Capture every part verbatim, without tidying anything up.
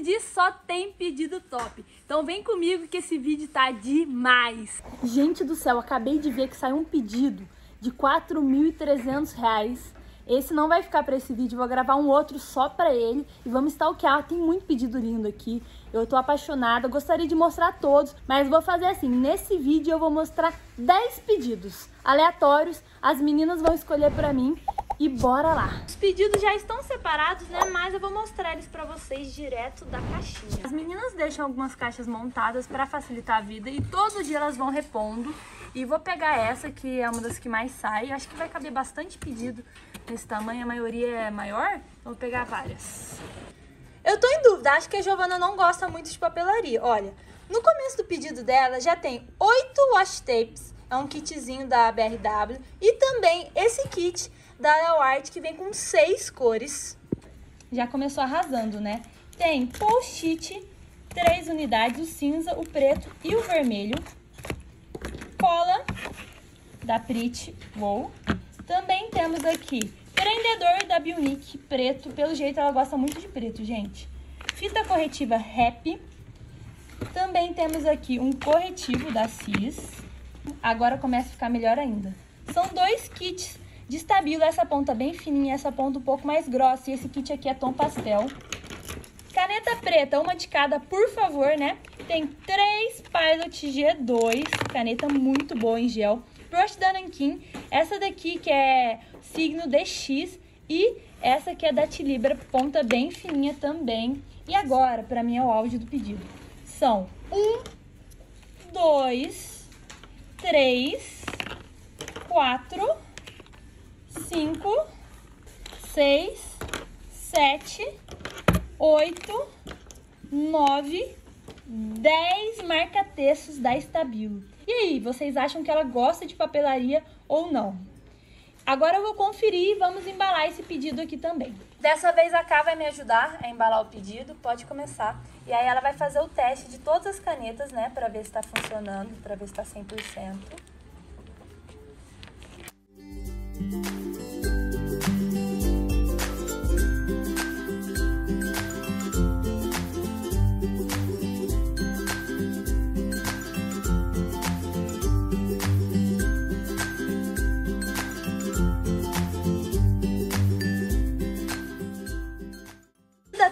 decidir, só tem pedido top. Então vem comigo que esse vídeo tá demais. Gente do céu, acabei de ver que saiu um pedido de quatro mil e trezentos reais. Esse não vai ficar para esse vídeo, vou gravar um outro só para ele e vamos stalkear. Tem muito pedido lindo aqui, eu tô apaixonada, gostaria de mostrar todos, mas vou fazer assim, nesse vídeo eu vou mostrar dez pedidos aleatórios, as meninas vão escolher para mim e bora lá. Os pedidos já estão separados, né, mas eu vou mostrar eles para vocês direto da caixinha. As meninas deixam algumas caixas montadas para facilitar a vida e todo dia elas vão repondo. E vou pegar essa, que é uma das que mais sai. Acho que vai caber bastante pedido nesse tamanho. A maioria é maior. Vou pegar várias. Eu tô em dúvida. Acho que a Giovana não gosta muito de papelaria. Olha, no começo do pedido dela já tem oito washi tapes. É um kitzinho da B R W. E também esse kit da L'Art, que vem com seis cores. Já começou arrasando, né? Tem post-it, três unidades. O cinza, o preto e o vermelho. Cola da Prit, wow. Também temos aqui prendedor da Bionic preto, pelo jeito ela gosta muito de preto, gente. Fita corretiva Rap. Também temos aqui um corretivo da C I S. Agora começa a ficar melhor ainda. São dois kits de Stabilo, essa ponta bem fininha, essa ponta um pouco mais grossa, e esse kit aqui é tom pastel. Caneta preta, uma de cada, por favor, né? Tem três Pilot G dois, caneta muito boa em gel. Brush da Nankin, essa daqui que é Signo D X e essa que é da Tilibra, ponta bem fininha também. E agora, pra mim, é o auge do pedido. São um, dois, três, quatro, cinco, seis, sete, oito, nove, dez marca-textos da Stabilo. E aí, vocês acham que ela gosta de papelaria ou não? Agora eu vou conferir e vamos embalar esse pedido aqui também. Dessa vez a Ká vai me ajudar a embalar o pedido, pode começar. E aí ela vai fazer o teste de todas as canetas, né, pra ver se tá funcionando, pra ver se tá cem por cento.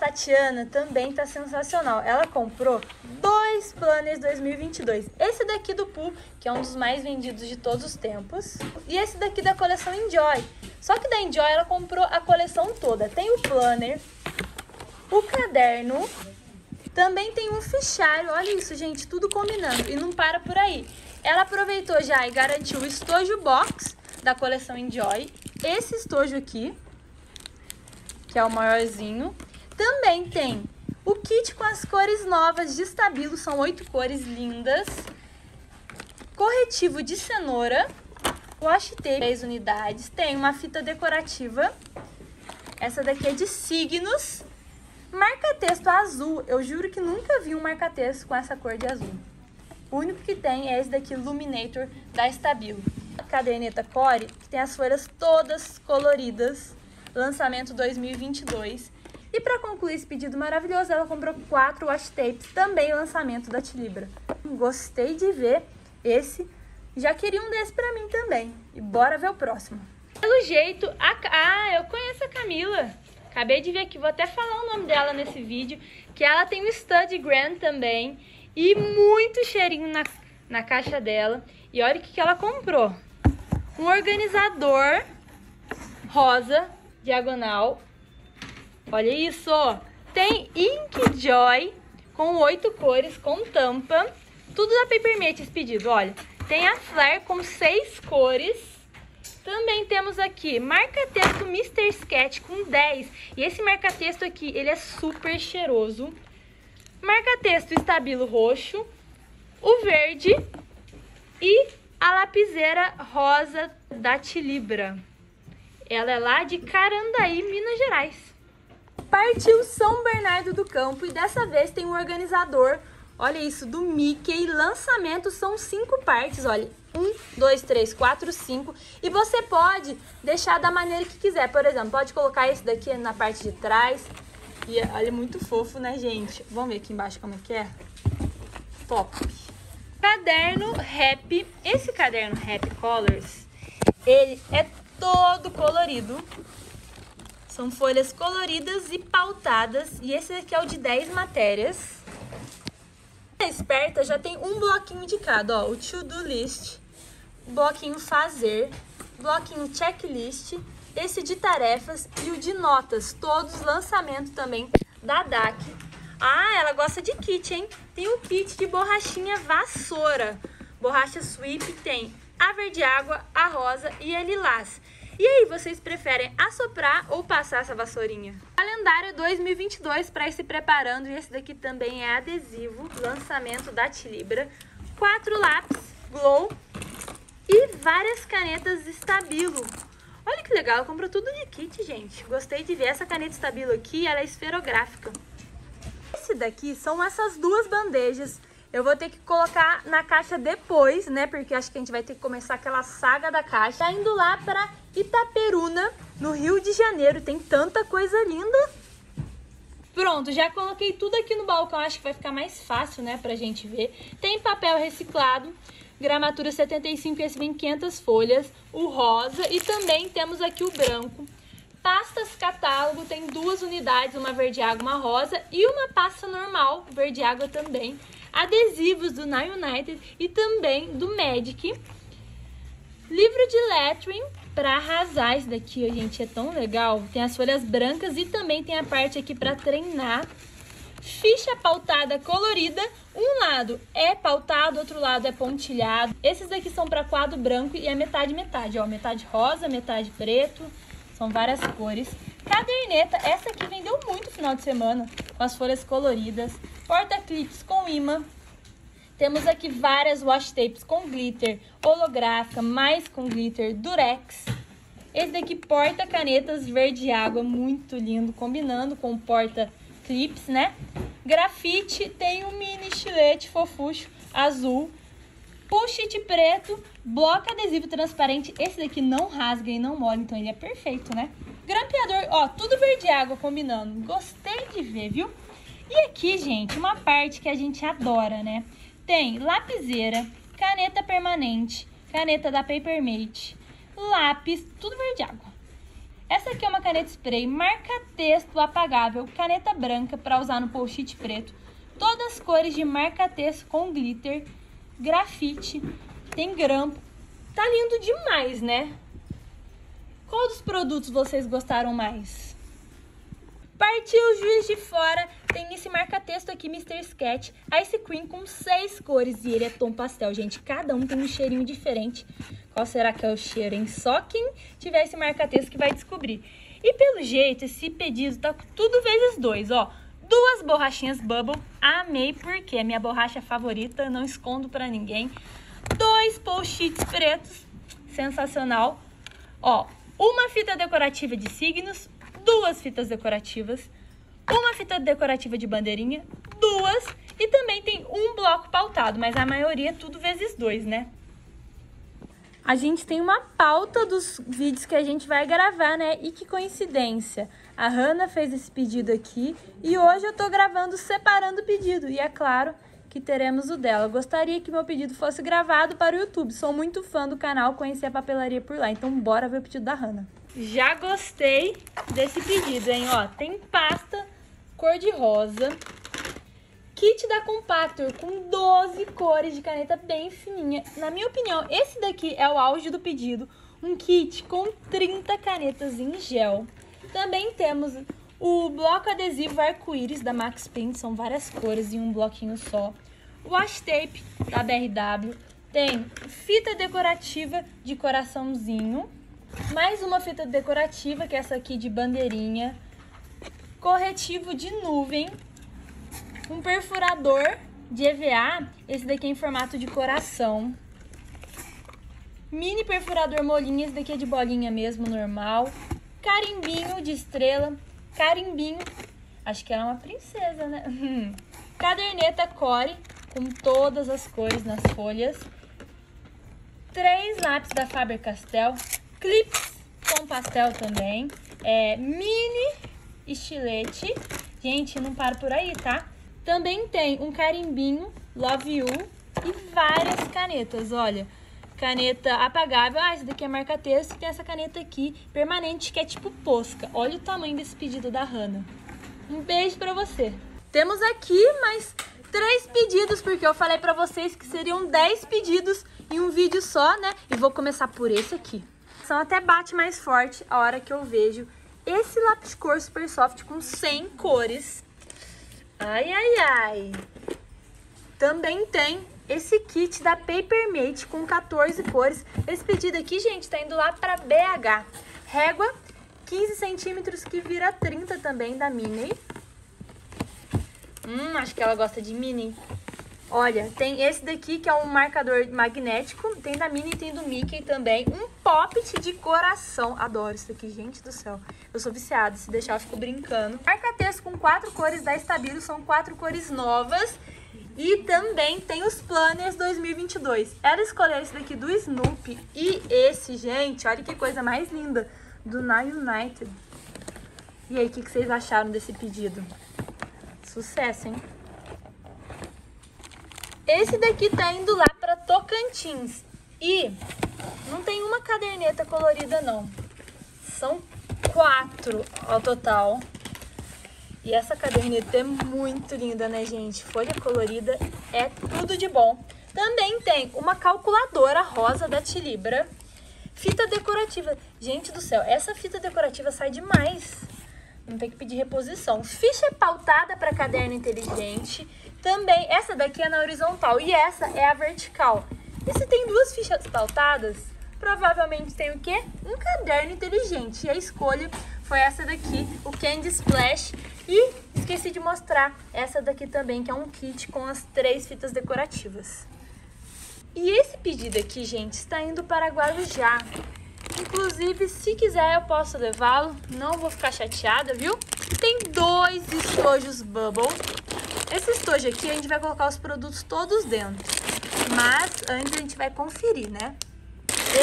Tatiana também tá sensacional. Ela comprou dois planners dois mil e vinte e dois. Esse daqui do Pooh, que é um dos mais vendidos de todos os tempos. E esse daqui da coleção Enjoy. Só que da Enjoy ela comprou a coleção toda. Tem o planner, o caderno, também tem um fichário. Olha isso, gente, tudo combinando. E não para por aí. Ela aproveitou já e garantiu o estojo box da coleção Enjoy. Esse estojo aqui, que é o maiorzinho. Também tem o kit com as cores novas de Stabilo, são oito cores lindas. Corretivo de cenoura, washi tape, três unidades. Tem uma fita decorativa, essa daqui é de signos. Marca-texto azul, eu juro que nunca vi um marca-texto com essa cor de azul. O único que tem é esse daqui, Luminator, da Stabilo. A caderneta Core, que tem as folhas todas coloridas, lançamento dois mil e vinte e dois. E para concluir esse pedido maravilhoso, ela comprou quatro washi tapes, também lançamento da Tilibra. Gostei de ver esse, já queria um desse para mim também. E bora ver o próximo. Pelo jeito, a... ah, eu conheço a Camila. Acabei de ver aqui, vou até falar o nome dela nesse vídeo, que ela tem um Study Grand também e muito cheirinho na, na caixa dela. E olha o que, que ela comprou. Um organizador rosa, diagonal. Olha isso! Tem Ink Joy com oito cores, com tampa. Tudo da Paper Mate esse pedido, olha. Tem a Flair com seis cores. Também temos aqui marca-texto mister Sketch com dez. E esse marca-texto aqui, ele é super cheiroso. Marca-texto Stabilo roxo. O verde. E a lapiseira rosa da Tilibra. Ela é lá de Carandaí, Minas Gerais. Partiu São Bernardo do Campo e dessa vez tem um organizador, olha isso, do Mickey. Lançamento são cinco partes, olha, um, dois, três, quatro, cinco. E você pode deixar da maneira que quiser, por exemplo, pode colocar esse daqui na parte de trás, E olha, muito fofo, né, gente? Vamos ver aqui embaixo como é que é? Top! Caderno Happy. Esse caderno Happy Colors, ele é todo colorido. São folhas coloridas e pautadas. E esse aqui é o de dez matérias. A esperta já tem um bloquinho de cada, ó. O to-do list, bloquinho fazer, bloquinho checklist, esse de tarefas e o de notas. Todos lançamento também da D A C. Ah, ela gosta de kit, hein? Tem o kit de borrachinha vassoura. Borracha sweep tem a verde água, a rosa e a lilás. E aí, vocês preferem assoprar ou passar essa vassourinha? Calendário dois mil e vinte e dois para ir se preparando. E esse daqui também é adesivo, lançamento da Tilibra. Quatro lápis Glow e várias canetas Stabilo. Olha que legal, ela comprou tudo de kit, gente. Gostei de ver essa caneta Stabilo aqui, ela é esferográfica. Esse daqui são essas duas bandejas. Eu vou ter que colocar na caixa depois, né? Porque acho que a gente vai ter que começar aquela saga da caixa. Tá indo lá para Itaperuna, no Rio de Janeiro. Tem tanta coisa linda. Pronto, já coloquei tudo aqui no balcão. Acho que vai ficar mais fácil, né? Pra gente ver. Tem papel reciclado, gramatura setenta e cinco, esse vem quinhentas folhas. O rosa e também temos aqui o branco. Pastas catálogo, tem duas unidades, uma verde água, uma rosa. E uma pasta normal, verde água também. Adesivos do Nike United e também do Magic. Livro de lettering para arrasar. Esse daqui, ó, gente, é tão legal. Tem as folhas brancas e também tem a parte aqui para treinar. Ficha pautada colorida. Um lado é pautado, outro lado é pontilhado. Esses daqui são para quadro branco e é metade, metade. Ó, metade rosa, metade preto. São várias cores. Caderneta, essa aqui vendeu muito no final de semana, com as folhas coloridas. Porta-clips com imã. Temos aqui várias washi tapes com glitter, holográfica, mais com glitter, durex. Esse daqui, porta-canetas verde água, muito lindo, combinando com porta-clips, né? Grafite, tem um mini estilete fofucho azul. Post-it preto, bloco adesivo transparente. Esse daqui não rasga e não molha, então ele é perfeito, né? Grampeador, ó, tudo verde água combinando. Gostei de ver, viu? E aqui, gente, uma parte que a gente adora, né? Tem lapiseira, caneta permanente, caneta da Paper Mate, lápis, tudo verde água. Essa aqui é uma caneta spray, marca-texto apagável, caneta branca para usar no post-it preto. Todas as cores de marca-texto com glitter, grafite, tem grampo. Tá lindo demais, né? Qual dos produtos vocês gostaram mais? Partiu Juiz de Fora, tem esse marca-texto aqui, mister Sketch, Ice Cream com seis cores e ele é tom pastel, gente. Cada um tem um cheirinho diferente. Qual será que é o cheiro, hein? Só quem tiver esse marca-texto que vai descobrir. E pelo jeito, esse pedido tá tudo vezes dois, ó. Duas borrachinhas Bubble, amei porque é minha borracha favorita, não escondo pra ninguém. Dois post-its pretos, sensacional. Ó, uma fita decorativa de signos, duas fitas decorativas, uma fita decorativa de bandeirinha, duas, e também tem um bloco pautado, mas a maioria é tudo vezes dois, né? A gente tem uma pauta dos vídeos que a gente vai gravar, né? E que coincidência, a Hanna fez esse pedido aqui e hoje eu tô gravando separando o pedido, e é claro que teremos o dela. Eu gostaria que meu pedido fosse gravado para o YouTube, sou muito fã do canal, conheci a papelaria por lá, então bora ver o pedido da Hanna. Já gostei desse pedido, hein? Ó, tem pasta cor de rosa, kit da Compactor com doze cores de caneta bem fininha. Na minha opinião, esse daqui é o auge do pedido, um kit com trinta canetas em gel. Também temos o bloco adesivo arco-íris da Max Pen, são várias cores em um bloquinho só. Washi tape da B R W, tem fita decorativa de coraçãozinho. Mais uma fita decorativa, que é essa aqui de bandeirinha. Corretivo de nuvem. Um perfurador de E V A. Esse daqui é em formato de coração. Mini perfurador molinho. Esse daqui é de bolinha mesmo, normal. Carimbinho de estrela. Carimbinho. Acho que ela é uma princesa, né? Hum. Caderneta Core, com todas as cores nas folhas. Três lápis da Faber-Castell. Clips com pastel também, é, mini estilete Gente, não para por aí, tá? Também tem um carimbinho, Love You, e várias canetas, olha. Caneta apagável, ah, essa daqui é marca texto, e tem essa caneta aqui, permanente, que é tipo posca. Olha o tamanho desse pedido da Hanna. Um beijo pra você. Temos aqui mais três pedidos, porque eu falei pra vocês que seriam dez pedidos em um vídeo só, né? E vou começar por esse aqui. São até bate mais forte a hora que eu vejo esse lápis de cor super soft com cem cores. Ai, ai, ai. Também tem esse kit da Paper Mate com quatorze cores. Esse pedido aqui, gente, tá indo lá pra B H. Régua quinze centímetros que vira trinta também, da Minnie. Hum, acho que ela gosta de Minnie. Olha, tem esse daqui que é um marcador magnético. Tem da Minnie e tem do Mickey também. Um poppet de coração. Adoro isso daqui, gente do céu. Eu sou viciada. Se deixar, eu fico brincando. Marca-texto com quatro cores da Stabilo. São quatro cores novas. E também tem os planners dois mil e vinte e dois. Era escolher esse daqui do Snoopy. E esse, gente, olha que coisa mais linda. Do Nike United. E aí, o que, que vocês acharam desse pedido? Sucesso, hein? Esse daqui tá indo lá pra Tocantins. E não tem uma caderneta colorida, não. São quatro ao total. E essa caderneta é muito linda, né, gente? Folha colorida é tudo de bom. Também tem uma calculadora rosa da Tilibra. Fita decorativa. Gente do céu, essa fita decorativa sai demais. Não tem que pedir reposição. Ficha pautada para caderno inteligente. Também, essa daqui é na horizontal e essa é a vertical. E se tem duas fichas pautadas, provavelmente tem o quê? Um caderno inteligente. E a escolha foi essa daqui, o Candy Splash. E esqueci de mostrar essa daqui também, que é um kit com as três fitas decorativas. E esse pedido aqui, gente, está indo para Guarujá. Inclusive, se quiser, eu posso levá-lo. Não vou ficar chateada, viu? Tem dois estojos Bubble. Esse estojo aqui, a gente vai colocar os produtos todos dentro. Mas antes a gente vai conferir, né?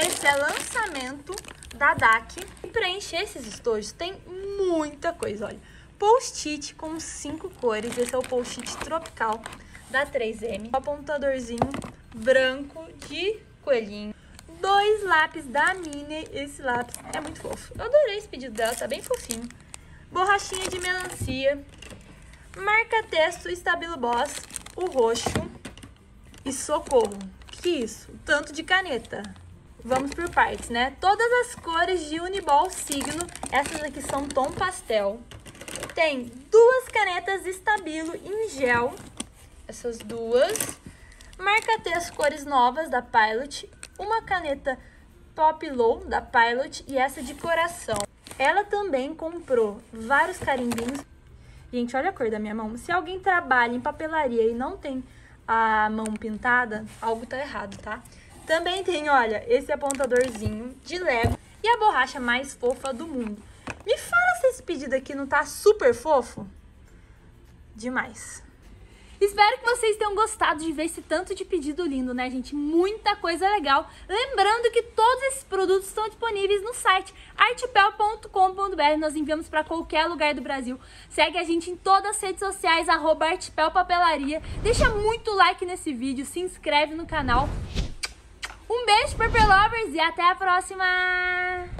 Esse é lançamento da D A C. E pra encher esses estojos tem muita coisa, olha. Post-it com cinco cores. Esse é o post-it tropical da três M. Um apontadorzinho branco de coelhinho. Dois lápis da Minnie. Esse lápis é muito fofo. Eu adorei esse pedido dela, tá bem fofinho. Borrachinha de melancia. Marca-texto Stabilo Boss, o roxo e socorro. Que isso? Tanto de caneta. Vamos por partes, né? Todas as cores de Uniball Signo. Essas aqui são tom pastel. Tem duas canetas Stabilo em gel. Essas duas. Marca-texto cores novas da Pilot. Uma caneta Pop Low da Pilot e essa de coração. Ela também comprou vários carimbinhos. Gente, olha a cor da minha mão. Se alguém trabalha em papelaria e não tem a mão pintada, algo tá errado, tá? Também tem, olha, esse apontadorzinho de Lego e a borracha mais fofa do mundo. Me fala se esse pedido aqui não tá super fofo? Demais. Espero que vocês tenham gostado de ver esse tanto de pedido lindo, né, gente? Muita coisa legal. Lembrando que todos esses produtos estão disponíveis no site artpel ponto com ponto br. Nós enviamos para qualquer lugar do Brasil. Segue a gente em todas as redes sociais, arroba artpelpapelaria. Deixa muito like nesse vídeo, se inscreve no canal. Um beijo, Paper Lovers, e até a próxima!